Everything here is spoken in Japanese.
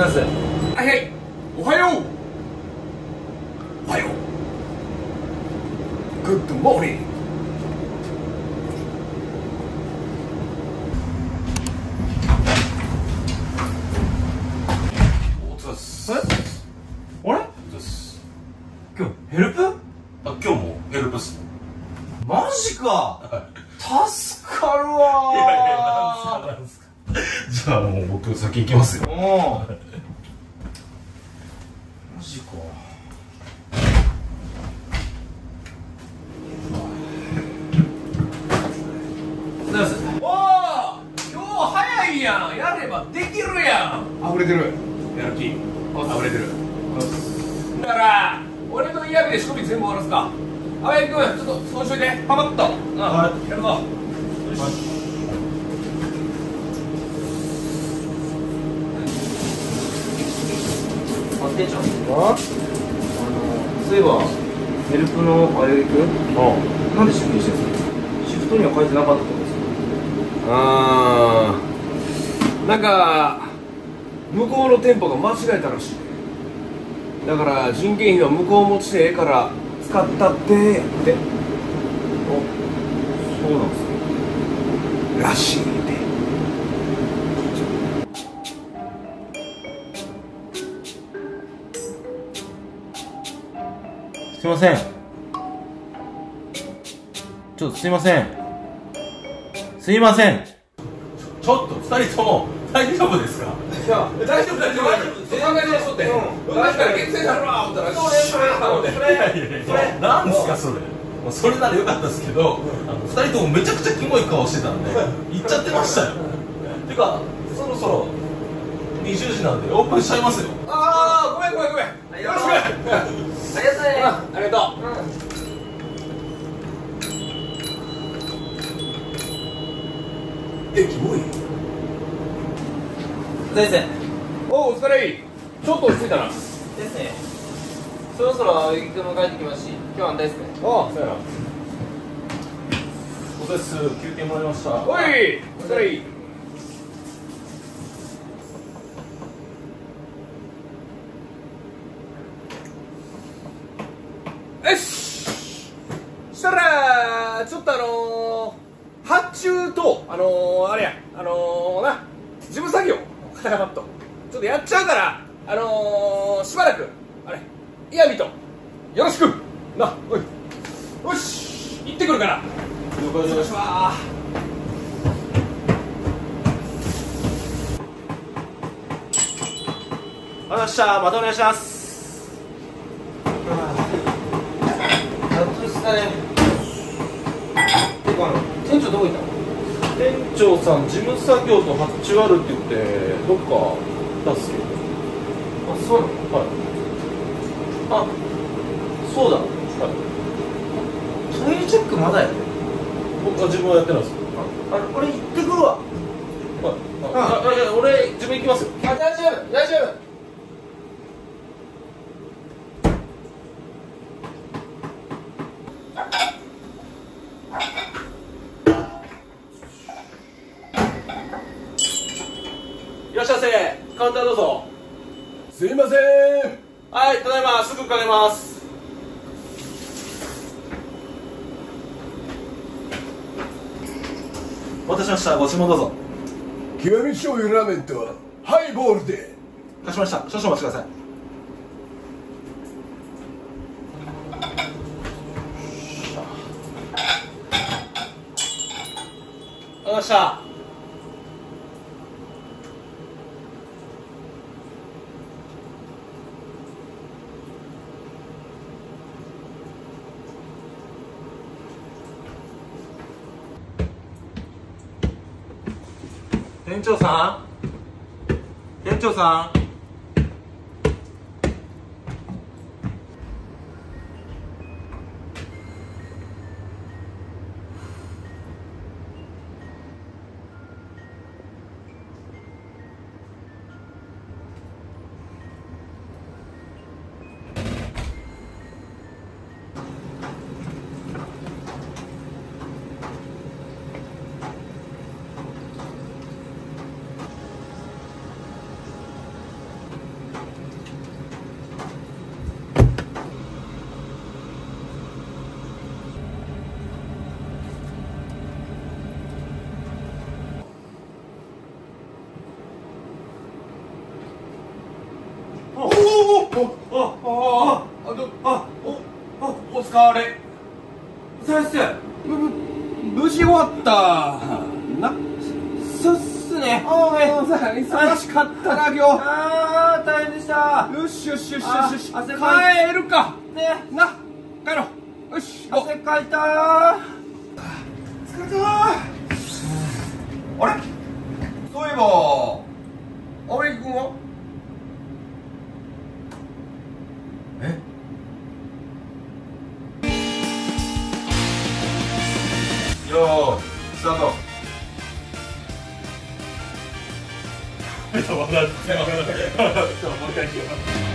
ざいます。はいはい、おはよう。おはよう。グッドモーニング。おつっす。あれ？おつっす。今日ヘルプ？あ、今日もヘルプっす。マジか。助かるわー。いやいや、なんですか。じゃあもう僕先行きますよ。マジか。おはようございます。おお、今日早いやん。やればできるやん。溢れてる。やる気。溢れてる。だから俺の嫌味で仕込み全部終わらすか。阿部君、ちょっとそうしといて。パパッと。やるぞ。水はヘルプのあやゆき君、なんでシフトにしてるんですか？シフトには書いてなかったと思うんですよ。なんか向こうの店舗が間違えたらしい。だから人件費は向こう持ちでええから使ったって。あ、そうなんですね。らしいね。すいません。ちょっとすいません。すいません。ちょっと二人とも大丈夫ですか？いや、大丈夫。その考えでしとって。昔から厳正だろー思ったら、それなんですかそれ。それならよかったですけど、二人ともめちゃくちゃキモい顔してたんで、行っちゃってましたよ。てか、そろそろ20時なんでオープンしちゃいますよ。ああ、ごめん。よろしく。ありがとう。キモい。先生。お疲れ。ちょっと落ち着いたな。先生。そろそろ青柳君も帰ってきますし、今日は安泰ですね。ああ、そうやな。お疲れっす。休憩もらいました。おい、お疲れ。よし。したらちょっと発注と事務作業固まっとちょっとやっちゃうから、しばらくイヤミとよろしくな。おい、よし、行ってくるから。よしよしわー。おはようございました。またお願いします。てか店長どこ行ったの？店長さん事務作業と発注あるって言ってどっか行ったっすけど。あ、そうなの？はい。あ、そうだ。はい。トイレチェックまだや。僕は自分はやってないです。あ、俺行ってくるわ。はい。いや俺自分行きますよ。あ、大丈夫。いらっしゃいませ。カウンターどうぞ。すいません。はい、ただいま、すぐ伺います。お待たせしました。ご注文どうぞ。極み醤油ラーメンとハイボールで。かしました。少々お待ちください。ありがとうございました。店長さん、お疲れ。先生、無事終わったな。そうっすね。忙しかったな、今日。ああ、大変でした。よしよしよしよし、帰るかね。な、帰ろう。よし、汗かいた。疲れた。あれ、そういえば青柳君は？え？よー、スタート。笑ってもう一回しよう。